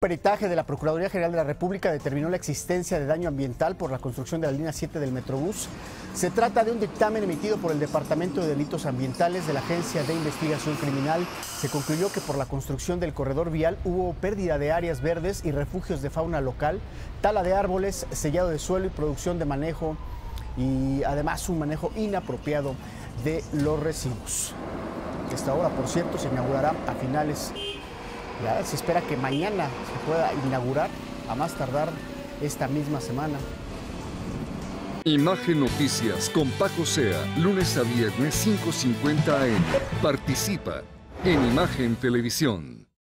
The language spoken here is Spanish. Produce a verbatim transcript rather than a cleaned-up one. El peritaje de la Procuraduría General de la República determinó la existencia de daño ambiental por la construcción de la línea siete del Metrobús. Se trata de un dictamen emitido por el Departamento de Delitos Ambientales de la Agencia de Investigación Criminal. Se concluyó que por la construcción del corredor vial hubo pérdida de áreas verdes y refugios de fauna local, tala de árboles, sellado de suelo y producción de manejo y además un manejo inapropiado de los residuos. Esta obra, por cierto, se inaugurará a finales de... Ya, se espera que mañana se pueda inaugurar, a más tardar esta misma semana. Imagen Noticias con Paco Sea, lunes a viernes cinco cincuenta a eme. Participa en Imagen Televisión.